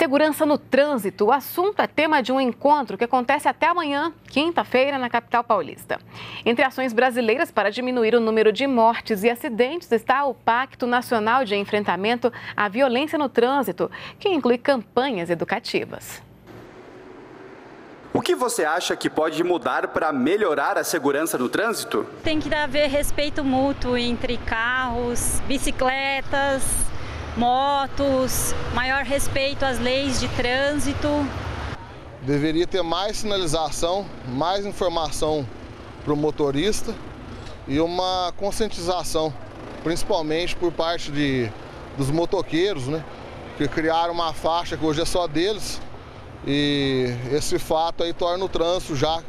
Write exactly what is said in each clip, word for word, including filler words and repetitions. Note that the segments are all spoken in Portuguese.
Segurança no trânsito, o assunto é tema de um encontro que acontece até amanhã, quinta-feira, na capital paulista. Entre ações brasileiras para diminuir o número de mortes e acidentes está o Pacto Nacional de Enfrentamento à Violência no Trânsito, que inclui campanhas educativas. O que você acha que pode mudar para melhorar a segurança no trânsito? Tem que haver respeito mútuo entre carros, bicicletas, motos, maior respeito às leis de trânsito. Deveria ter mais sinalização, mais informação para o motorista e uma conscientização, principalmente por parte de, dos motoqueiros, né? Que criaram uma faixa que hoje é só deles. E esse fato aí torna o trânsito já,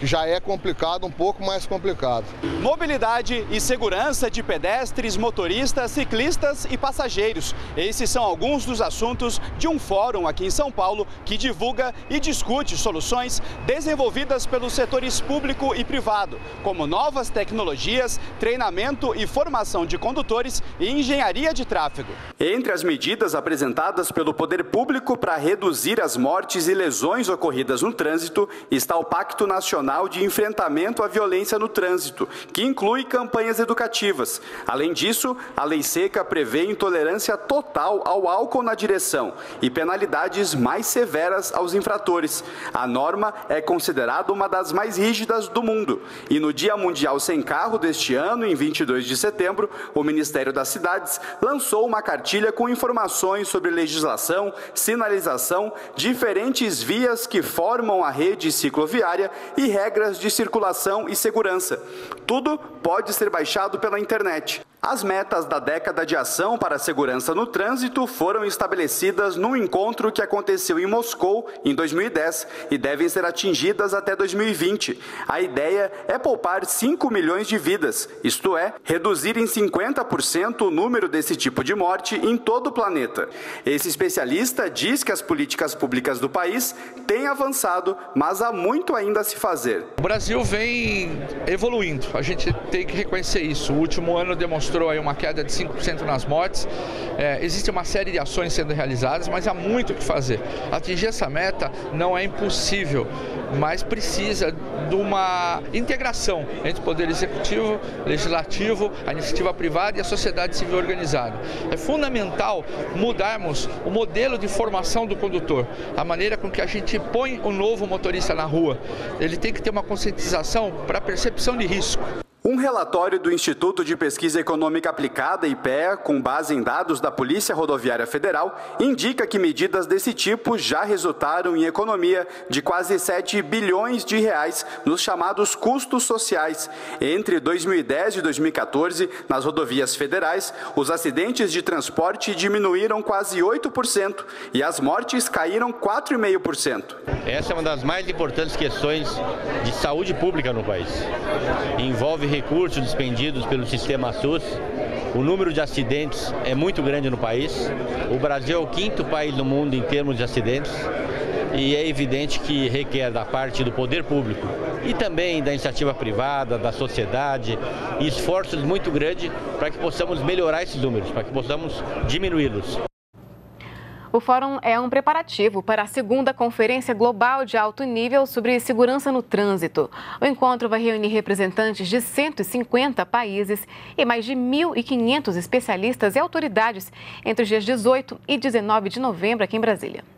que já é complicado, um pouco mais complicado. Mobilidade e segurança de pedestres, motoristas, ciclistas e passageiros. Esses são alguns dos assuntos de um fórum aqui em São Paulo que divulga e discute soluções desenvolvidas pelos setores público e privado, como novas tecnologias, treinamento e formação de condutores e engenharia de tráfego. Entre as medidas apresentadas pelo poder público para reduzir as mortes e lesões ocorridas no trânsito está o Pacto Nacional de Enfrentamento à Violência no Trânsito, que inclui campanhas educativas. Além disso, a Lei Seca prevê intolerância total ao álcool na direção e penalidades mais severas aos infratores. A norma é considerada uma das mais rígidas do mundo. E no Dia Mundial Sem Carro deste ano, em vinte e dois de setembro, o Ministério das Cidades lançou uma cartilha com informações sobre legislação, sinalização, diferentes vias que formam a rede cicloviária e regras de circulação e segurança. Tudo pode ser baixado pela internet. As metas da década de ação para a segurança no trânsito foram estabelecidas num encontro que aconteceu em Moscou em dois mil e dez e devem ser atingidas até dois mil e vinte. A ideia é poupar cinco milhões de vidas, isto é, reduzir em cinquenta por cento o número desse tipo de morte em todo o planeta. Esse especialista diz que as políticas públicas do país têm avançado, mas há muito ainda a se fazer. O Brasil vem evoluindo, a gente tem que reconhecer isso. O último ano demonstrou aí uma queda de cinco por cento nas mortes. É, existe uma série de ações sendo realizadas, mas há muito o que fazer. Atingir essa meta não é impossível, mas precisa de uma integração entre o poder executivo, legislativo, a iniciativa privada e a sociedade civil organizada. É fundamental mudarmos o modelo de formação do condutor, a maneira com que a gente põe o novo motorista na rua. Ele tem que ter uma conscientização para a percepção de risco. Um relatório do Instituto de Pesquisa Econômica Aplicada, I P E A, com base em dados da Polícia Rodoviária Federal, indica que medidas desse tipo já resultaram em economia de quase sete bilhões de reais nos chamados custos sociais. Entre dois mil e dez e dois mil e quatorze, nas rodovias federais, os acidentes de transporte diminuíram quase oito por cento e as mortes caíram quatro vírgula cinco por cento. Essa é uma das mais importantes questões de saúde pública no país. Envolve recursos despendidos pelo sistema SUS, o número de acidentes é muito grande no país, o Brasil é o quinto país do mundo em termos de acidentes e é evidente que requer da parte do poder público e também da iniciativa privada, da sociedade, esforços muito grandes para que possamos melhorar esses números, para que possamos diminuí-los. O fórum é um preparativo para a segunda Conferência Global de Alto Nível sobre Segurança no Trânsito. O encontro vai reunir representantes de cento e cinquenta países e mais de mil e quinhentos especialistas e autoridades entre os dias dezoito e dezenove de novembro aqui em Brasília.